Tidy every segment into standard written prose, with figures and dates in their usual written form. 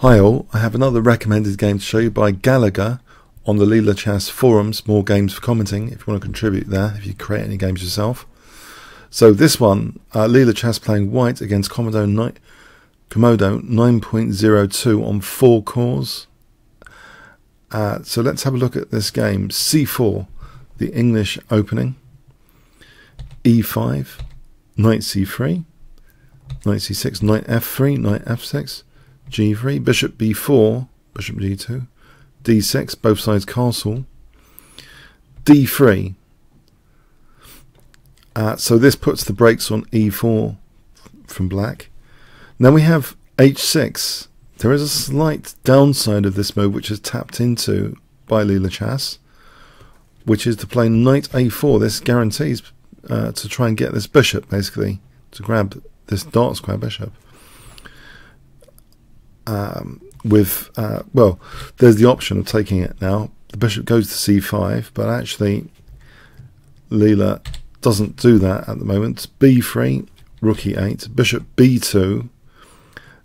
Hi all, I have another recommended game to show you by Gallagher on the Leela Chess forums, more games for commenting if you want to contribute there, if you create any games yourself. So this one, Leela Chess playing white against Komodo 9.02 on 4 cores. So let's have a look at this game. C4, the English opening. E5, knight C3, knight C6, knight F3, knight F6. G3, bishop b4, bishop d2, d6, both sides castle, d3. So this puts the brakes on e4 from black. Now we have h6. There is a slight downside of this move which is tapped into by Leela Chess, which is to play knight a4. This guarantees to try and get this bishop, basically, to grab this dark square bishop. Well, there's the option of taking it now. The bishop goes to c5, but actually Leela doesn't do that at the moment. b3, rook e8, bishop b2,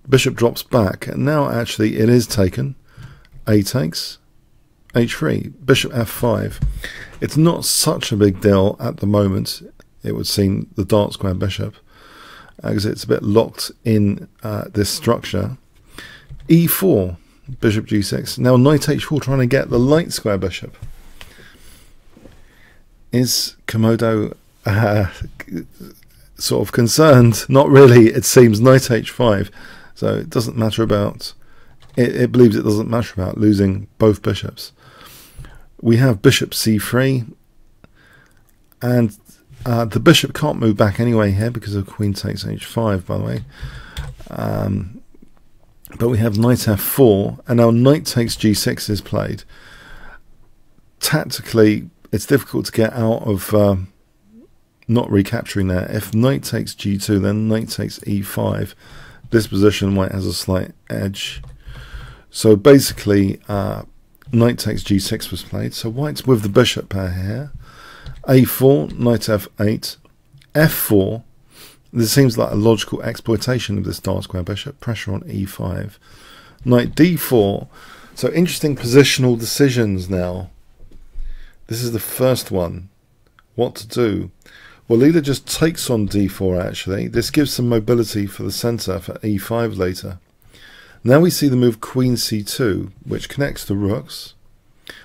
bishop drops back, and now actually it is taken. A takes, h3, bishop f5. It's not such a big deal at the moment, it would seem, the dark square bishop, because it's a bit locked in this structure. e4, bishop g6. Now knight h4, trying to get the light square bishop. Is Komodo sort of concerned? Not really. It seems knight h5, so it doesn't matter about it believes it doesn't matter about losing both bishops. We have bishop c3, and the bishop can't move back anyway here because of queen takes h5, by the way. But we have knight f4, and now knight takes g6 is played. Tactically, it's difficult to get out of not recapturing that. If knight takes g2, then knight takes e5. This position, white has a slight edge. So basically, knight takes g6 was played. So white's with the bishop pair here. a4, knight f8, f4. This seems like a logical exploitation of this dark square bishop. Pressure on e5. Knight d4. So interesting positional decisions now. This is the first one. What to do? Well, Leela just takes on d4 actually. This gives some mobility for the centre for e5 later. Now we see the move queen c2, which connects the rooks.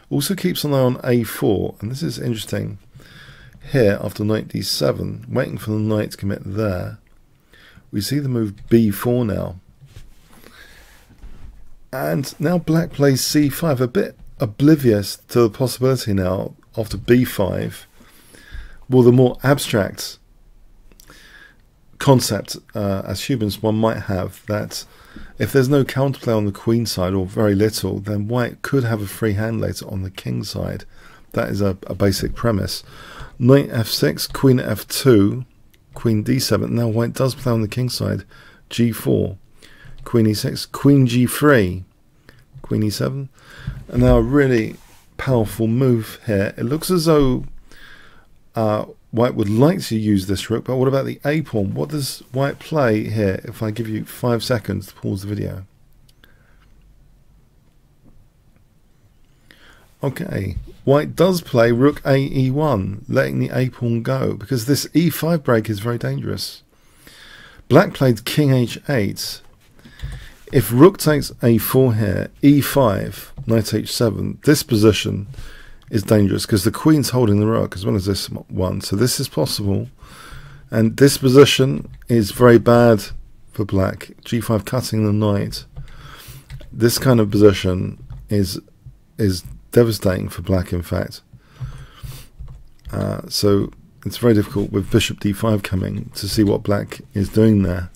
Also keeps an eye on a4. And this is interesting. Here, after knight d7, waiting for the knight to commit there, we see the move b4 now. And now black plays c5, a bit oblivious to the possibility now, after b5, well, the more abstract concept as humans one might have, that if there's no counterplay on the queen side, or very little, then white could have a free hand later on the king side. That is a basic premise. Knight f6, queen f2, queen d7. Now white does play on the king side. g4, queen e6, queen g3, queen e7. And now a really powerful move here. It looks as though white would like to use this rook, but what about the a pawn? What does white play here? If I give you 5 seconds to pause the video. Okay, white does play rook a e1, letting the a pawn go, because this e5 break is very dangerous. Black played king h8. If rook takes a4 here, e5, knight h7, this position is dangerous because the queen's holding the rook as well as this one, so this is possible. And this position is very bad for black. g5 cutting the knight. This kind of position is devastating for black, in fact. So it's very difficult with bishop d5 coming to see what black is doing there.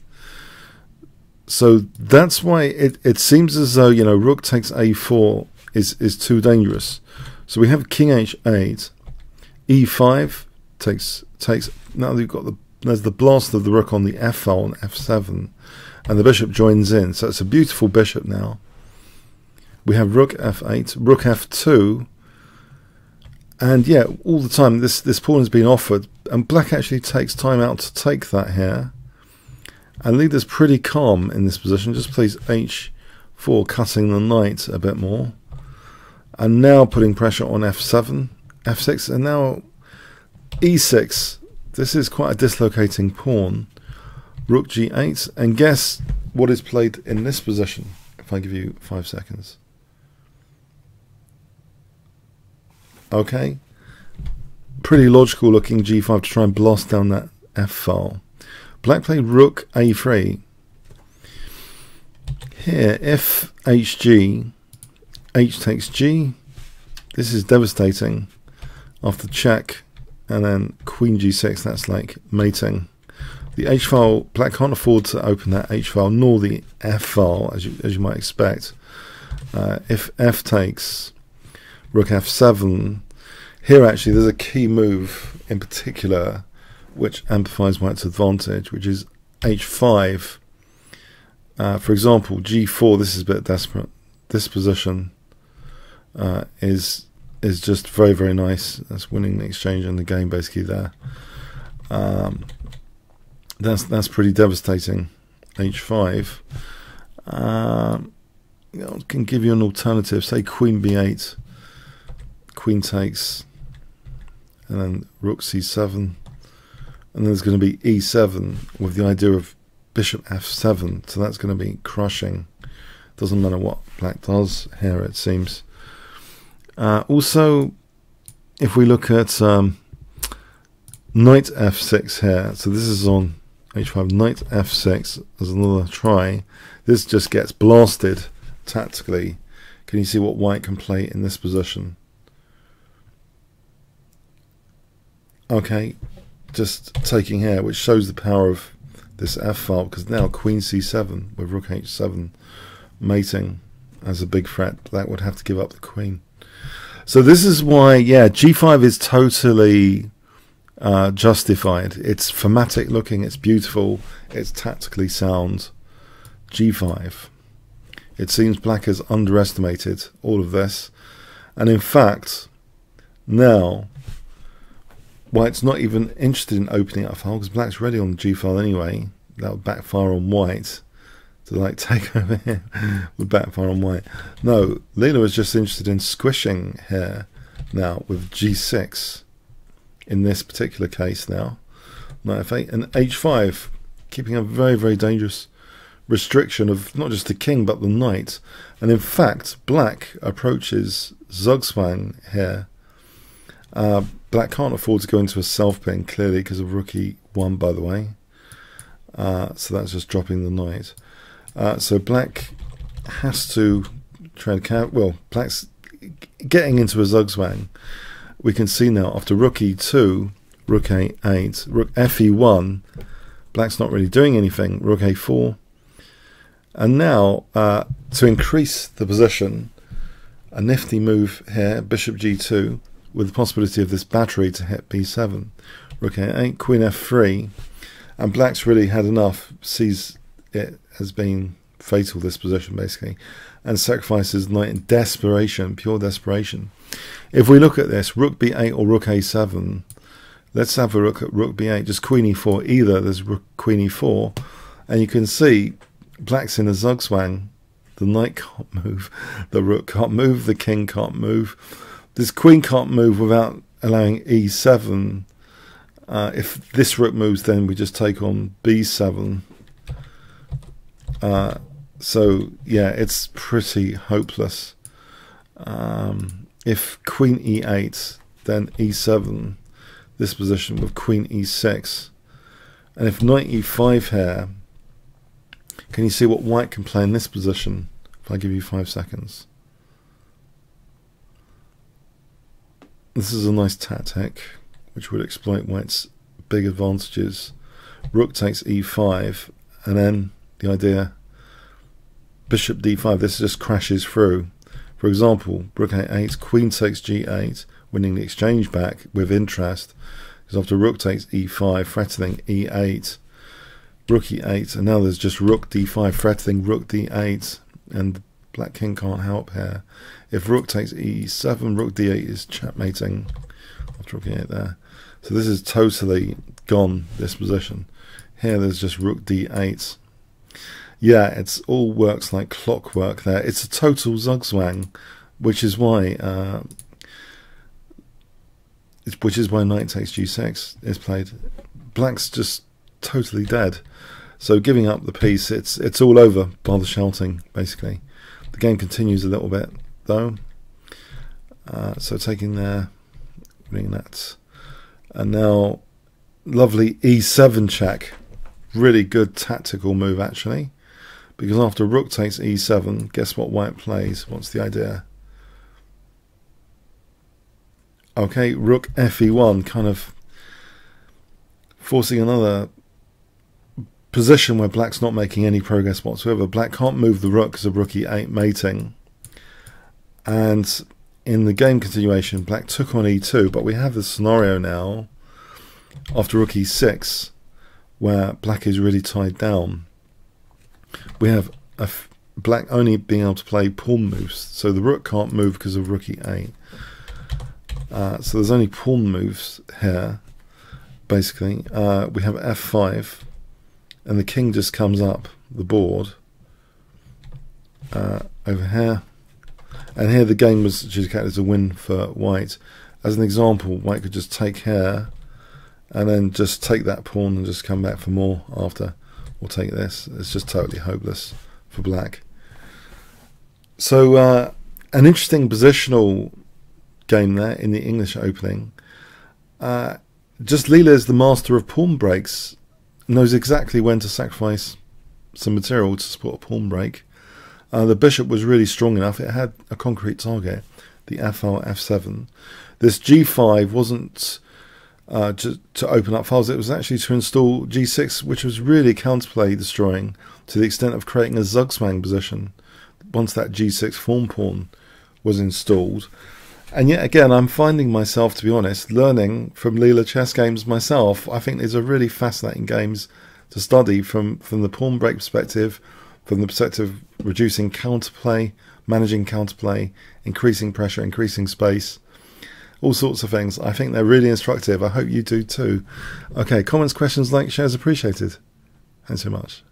So that's why it seems as though, you know, rook takes a4 is too dangerous. So we have king h8, e5 takes. Now we've got there's the blast of the rook on the f file on f7, and the bishop joins in. So it's a beautiful bishop now. We have rook f8, rook f2, and yeah, all the time this pawn has been offered, and black actually takes time out to take that here. And Leela's pretty calm in this position, just plays h4 for cutting the knight a bit more, and now putting pressure on f7, f6, and now e6. This is quite a dislocating pawn. Rook g8, and guess what is played in this position if I give you 5 seconds. Okay, pretty logical looking g5 to try and blast down that f file. Black played rook a3. Here, if hg, h takes g. This is devastating. After check and then queen g6, that's like mating. The h file, black can't afford to open that h file nor the f file as you might expect. If f takes, rook f7. Here actually there's a key move in particular which amplifies white's advantage, which is h5. For example, g4. This is a bit desperate. This position is just very, very nice. That's winning the exchange and the game basically there. That's pretty devastating. h5. I can give you an alternative. Say queen b8, queen takes, and then rook c7, and then there's going to be e7 with the idea of bishop f7. So that's going to be crushing. Doesn't matter what black does here, it seems. Also, if we look at knight f6 here, so this is on h5, knight f6 as another try. This just gets blasted tactically. Can you see what white can play in this position? Okay, just taking here, which shows the power of this f file, because now queen c7 with rook h7 mating as a big threat. Black would have to give up the queen. So this is why, yeah, g5 is totally justified. It's thematic looking, it's beautiful, it's tactically sound. g5. It seems black has underestimated all of this, and in fact now white's not even interested in opening up a file because black's ready on the g file anyway. That would backfire on white. To like take over here would backfire on white. No, Leela is just interested in squishing here now with g6 in this particular case now. Knight f8 and h5, keeping a very, very dangerous restriction of not just the king but the knight. And in fact, black approaches Zugzwang here. Black can't afford to go into a self-pin, clearly, because of rook e1, by the way. So that's just dropping the knight. So black has to trade. Well, black's getting into a Zugzwang. We can see now, after rook e2, rook a8, rook fe1, black's not really doing anything. Rook a4. And now, to increase the position, a nifty move here, bishop g2, with the possibility of this battery to hit b7. Rook a8, queen f3, and black's really had enough, sees it has been fatal, this position basically, and sacrifices knight in desperation, pure desperation. If we look at this, rook b8 or rook a7, let's have a look at rook b8, just queen e4 either, there's rook queen e4, and you can see black's in a Zugzwang, the knight can't move, the rook can't move, the king can't move. This queen can't move without allowing e7. If this rook moves, then we just take on b7. So yeah, it's pretty hopeless. If queen e8, then e7, this position with queen e6. And if knight e5 here, can you see what white can play in this position? If I give you 5 seconds. This is a nice tactic which would exploit white's big advantages. Rook takes e5, and then the idea bishop d5, this just crashes through. For example, rook a8, queen takes g8, winning the exchange back with interest, because after rook takes e5, threatening e8, rook e8, and now there's just rook d5 threatening rook d8, and black king can't help here. If rook takes e7, rook d8 is checkmating. After rook e8 there. So this is totally gone, this position. Here there's just rook d8. Yeah, it's all works like clockwork there. It's a total zugzwang, which is why knight takes g6 is played. Black's just totally dead. So giving up the piece, it's all over by the shouting, basically. The game continues a little bit, though. So taking there, winning that. And now, lovely e7 check. Really good tactical move, actually. Because after rook takes e7, guess what white plays? What's the idea? Okay, rook fe1, kind of forcing another position where black's not making any progress whatsoever. Black can't move the rook because of rook e8 mating. And in the game continuation, black took on e2, but we have this scenario now after rook e6 where black is really tied down. We have black only being able to play pawn moves, so the rook can't move because of rook e8. So there's only pawn moves here, basically. We have f5. And the king just comes up the board over here, and here the game was adjudicated as a win for white. As an example, white could just take here and then just take that pawn and just come back for more after, or take this. It's just totally hopeless for black. So an interesting positional game there in the English opening. Just Leela is the master of pawn breaks. Knows exactly when to sacrifice some material to support a pawn break. The bishop was really strong enough. It had a concrete target, the f-file f7. This g5 wasn't to open up files. It was actually to install g6, which was really counterplay destroying to the extent of creating a zugzwang position once that g6 form pawn was installed. And yet again, I'm finding myself, to be honest, learning from Leela chess games myself. I think these are really fascinating games to study from the pawn break perspective, from the perspective of reducing counterplay, managing counterplay, increasing pressure, increasing space, all sorts of things. I think they're really instructive. I hope you do too. Okay, comments, questions, likes, shares appreciated. Thanks so much.